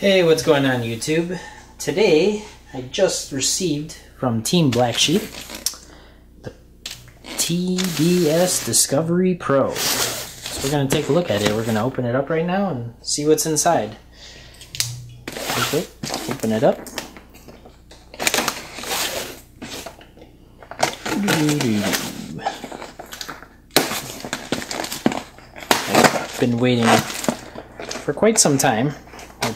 Hey, what's going on YouTube? Today I just received from Team Black Sheep the TBS Discovery Pro. So we're going to take a look at it. We're going to open it up right now and see what's inside. Okay, open it up. I've been waiting for quite some time.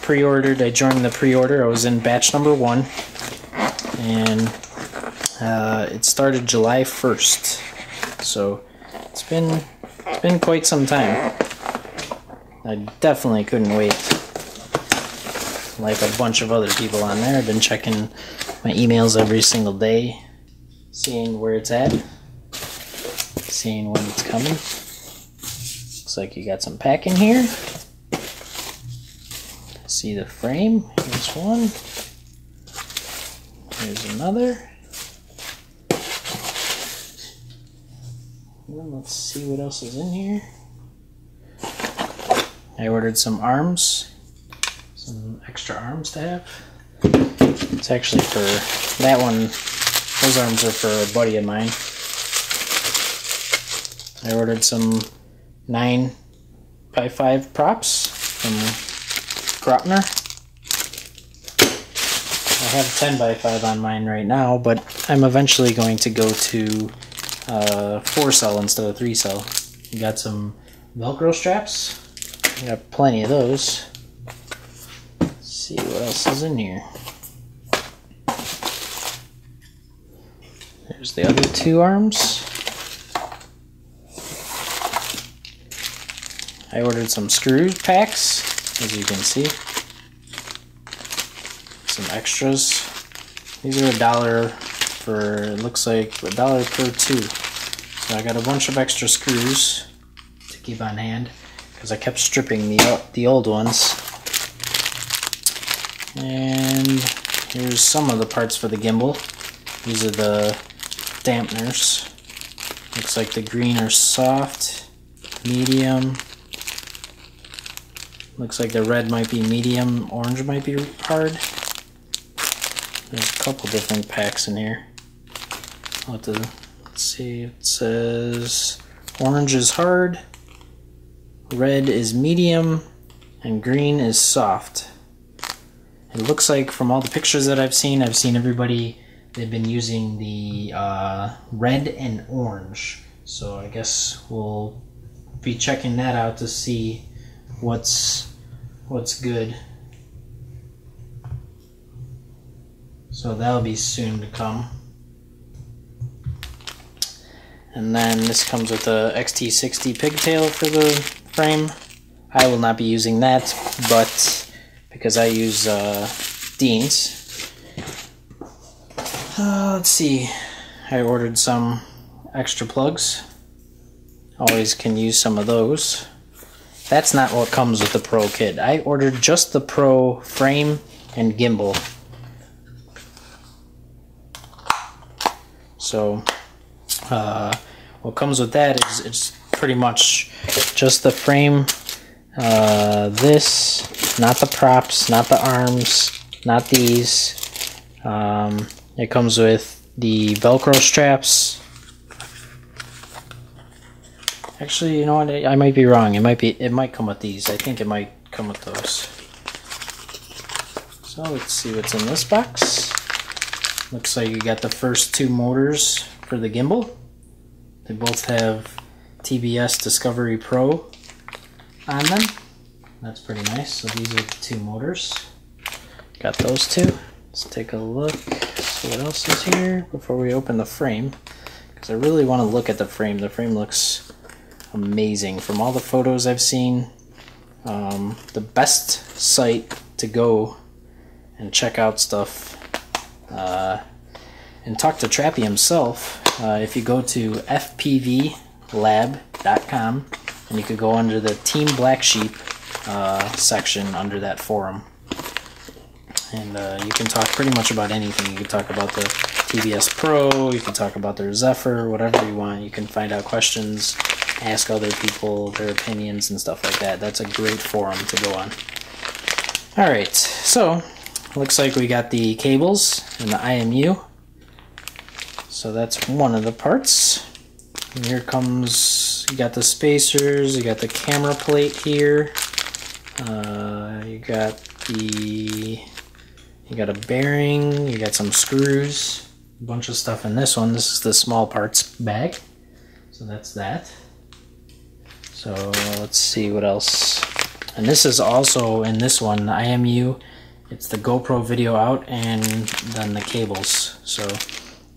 I joined the pre-order. I was in batch number 1 and it started July 1st, so it's been quite some time. I definitely couldn't wait, like a bunch of other people on there. I've been checking my emails every single day, seeing where it's at, seeing when it's coming. Looks like you got some pack in here. See the frame. Here's one. Here's another. And let's see what else is in here. I ordered some arms, some extra arms to have. It's actually for that one. Those arms are for a buddy of mine. I ordered some 9x5 props from Grotner. I have 10x5 on mine right now, but I'm eventually going to go to 4-cell instead of 3-cell. You got some Velcro straps. I got plenty of those. Let's see what else is in here. There's the other two arms. I ordered some screw packs, as you can see. Some extras. These are $1 for, it looks like $1 per 2. So I got a bunch of extra screws to keep on hand because I kept stripping the old ones. And here's some of the parts for the gimbal. These are the dampeners. Looks like the green are soft, medium. Looks like the red might be medium, orange might be hard. There's a couple different packs in here. I'll have to, let's see, it says orange is hard, red is medium, and green is soft. It looks like from all the pictures that I've seen everybody, they've been using the red and orange. So I guess we'll be checking that out to see what's good. So that'll be soon to come. And then this comes with the XT60 pigtail for the frame. I will not be using that, but because I use Dean's. Let's see, I ordered some extra plugs. Always can use some of those. That's not what comes with the Pro kit. I ordered just the Pro frame and gimbal. So what comes with that is it's pretty much just the frame, this, not the props, not the arms, not these. It comes with the Velcro straps. Actually, you know what? I might be wrong. It might come with these. I think it might come with those. So let's see what's in this box. Looks like you got the first two motors for the gimbal. They both have TBS Discovery Pro on them. That's pretty nice. So these are the two motors. Got those two. Let's take a look. See what else is here before we open the frame, because I really want to look at the frame. The frame looks amazing from all the photos I've seen. The best site to go and check out stuff and talk to Trappy himself, if you go to fpvlab.com, and you could go under the Team Black Sheep section under that forum, and you can talk pretty much about anything. You can talk about the TBS Pro, you can talk about their Zephyr, whatever you want. You can find out questions, ask other people their opinions and stuff like that. That's a great forum to go on. Alright, so looks like we got the cables and the IMU. So that's one of the parts. And here comes, you got the spacers, you got the camera plate here. You got a bearing, you got some screws, a bunch of stuff in this one. This is the small parts bag. So that's that. So let's see what else. And this is also in this one, the IMU, it's the GoPro video out, and then the cables. So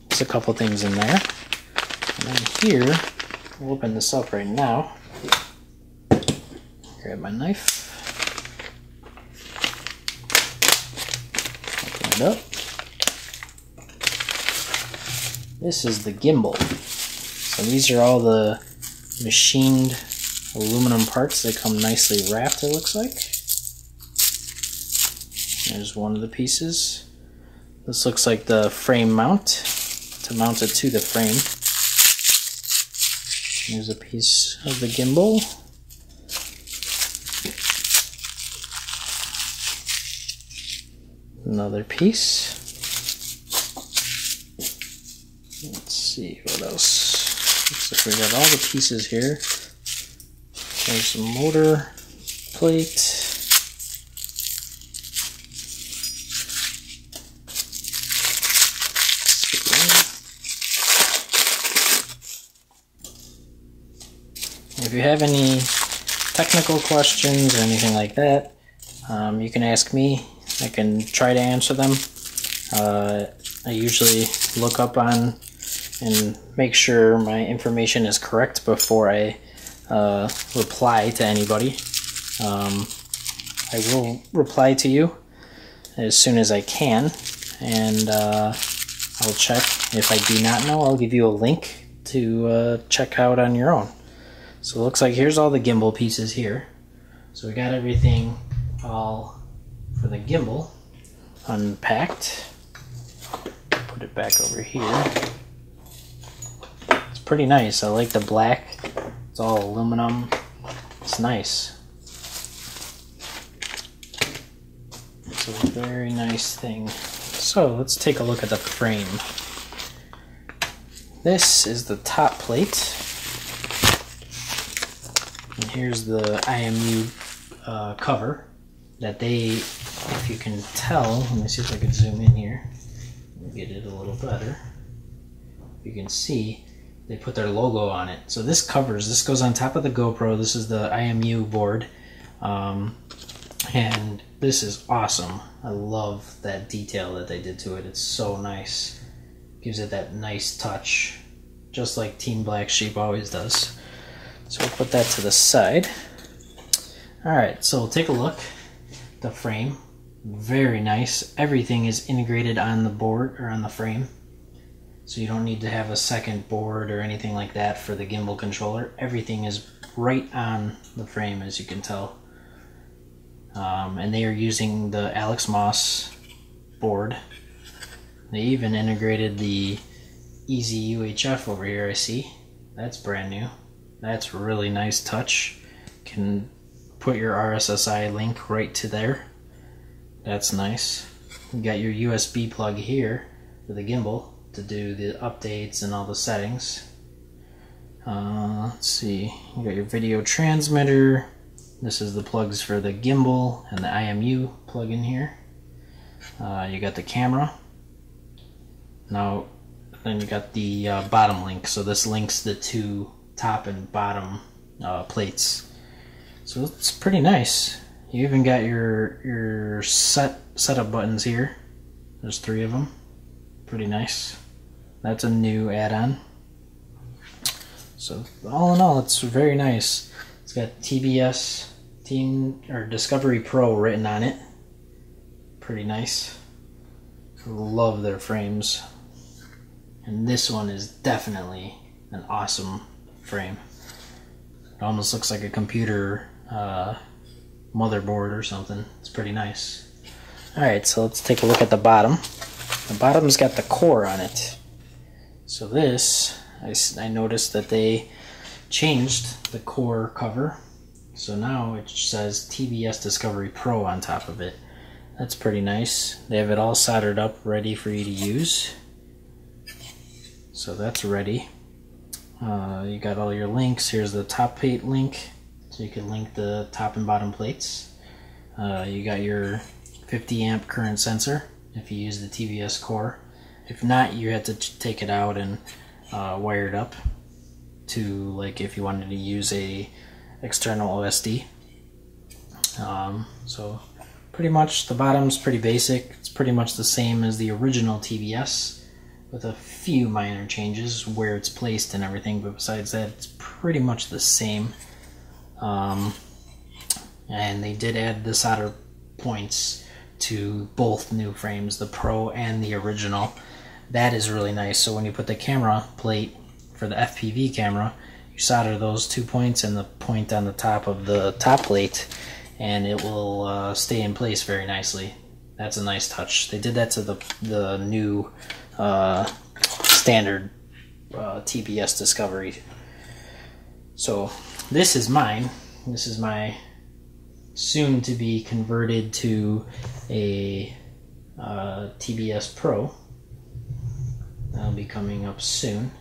there's a couple things in there. And then here, we'll open this up right now. Grab my knife. Open it up. This is the gimbal. So these are all the machined aluminum parts. They come nicely wrapped, it looks like. There's one of the pieces. This looks like the frame mount, to mount it to the frame. Here's a piece of the gimbal. Another piece. Let's see what else. Looks like we got all the pieces here. There's the motor plate. If you have any technical questions or anything like that, you can ask me. I can try to answer them. I usually look up on and make sure my information is correct before I reply to anybody. I will reply to you as soon as I can, and I'll check. If I do not know, I'll give you a link to check out on your own. So it looks like here's all the gimbal pieces here. So we got everything all for the gimbal unpacked. Put it back over here. It's pretty nice. I like the black. It's all aluminum. It's nice. It's a very nice thing. So let's take a look at the frame. This is the top plate. And here's the IMU cover that they, if you can tell, let me see if I can zoom in here and get it a little better. You can see they put their logo on it. So this covers, this goes on top of the GoPro. This is the IMU board. And this is awesome. I love that detail that they did to it. It's so nice. Gives it that nice touch, just like Team Black Sheep always does. So we'll put that to the side. All right, so we'll take a look. The frame, very nice. Everything is integrated on the board or on the frame. So you don't need to have a second board or anything like that for the gimbal controller. Everything is right on the frame, as you can tell. And they are using the AlexMos board. They even integrated the EZUHF over here, I see. That's brand new. That's a really nice touch. Can put your RSSI link right to there. That's nice. You got your USB plug here for the gimbal, to do the updates and all the settings. Let's see, you got your video transmitter. This is the plugs for the gimbal and the IMU plug in here. You got the camera. Now, then you got the bottom link. So this links the two top and bottom plates. So it's pretty nice. You even got your setup buttons here. There's three of them. Pretty nice. That's a new add-on. So all in all, it's very nice. It's got TBS Discovery Pro written on it. Pretty nice. Love their frames. And this one is definitely an awesome frame. It almost looks like a computer motherboard or something. It's pretty nice. Alright, so let's take a look at the bottom. The bottom's got the core on it. So this, I noticed that they changed the core cover. So now it says TBS Discovery Pro on top of it. That's pretty nice. They have it all soldered up, ready for you to use. So that's ready. You got all your links. Here's the top plate link, so you can link the top and bottom plates. You got your 50 amp current sensor if you use the TBS core. If not, you have to take it out and wire it up to, like, if you wanted to use a external OSD. So pretty much the bottom's pretty basic. It's pretty much the same as the original TBS with a few minor changes where it's placed and everything, but besides that, it's pretty much the same. And they did add the solder points to both new frames, the Pro and the original. That is really nice. So when you put the camera plate for the FPV camera, you solder those 2 points and the point on the top of the top plate, and it will stay in place very nicely. That's a nice touch. They did that to the new standard TBS Discovery. So this is mine. This is my soon to be converted to a TBS Pro. That'll be coming up soon.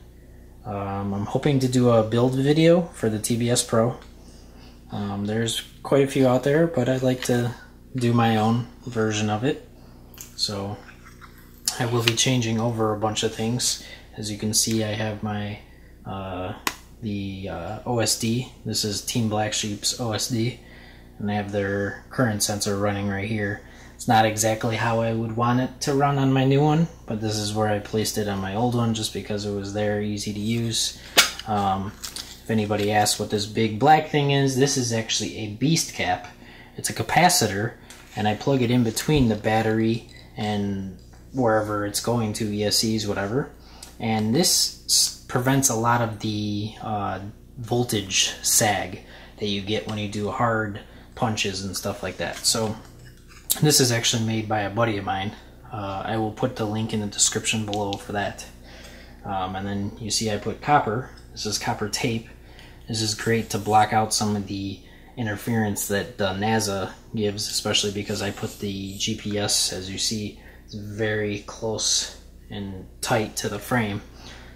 I'm hoping to do a build video for the TBS Pro. There's quite a few out there, but I'd like to do my own version of it. So I will be changing over a bunch of things. As you can see, I have my OSD. This is Team Black Sheep's OSD, and they have their current sensor running right here. It's not exactly how I would want it to run on my new one, but this is where I placed it on my old one just because it was there, easy to use. If anybody asks what this big black thing is, this is actually a BEASTCAP. It's a capacitor, and I plug it in between the battery and wherever it's going to, ESCs, whatever. And this prevents a lot of the voltage sag that you get when you do hard punches and stuff like that. So this is actually made by a buddy of mine. I will put the link in the description below for that. And then you see I put copper. This is copper tape. This is great to block out some of the interference that NASA gives, especially because I put the GPS, as you see, it's very close and tight to the frame.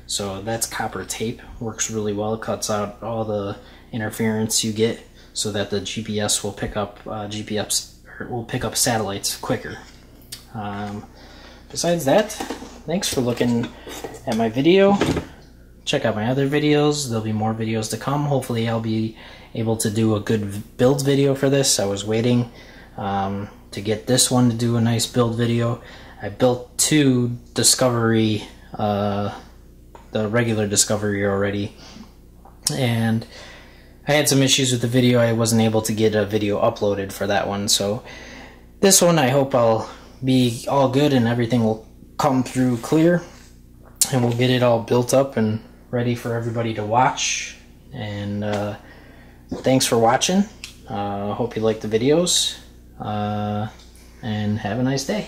So that's copper tape. Works really well. It cuts out all the interference you get so that the GPS will pick up satellites quicker. Besides that, thanks for looking at my video. Check out my other videos. There'll be more videos to come. Hopefully I'll be able to do a good build video for this. I was waiting to get this one to do a nice build video. I built two Discovery, the regular Discovery already, and I had some issues with the video. I wasn't able to get a video uploaded for that one, so this one I hope I'll be all good and everything will come through clear, and we'll get it all built up and ready for everybody to watch. And thanks for watching. Hope you liked the videos, and have a nice day.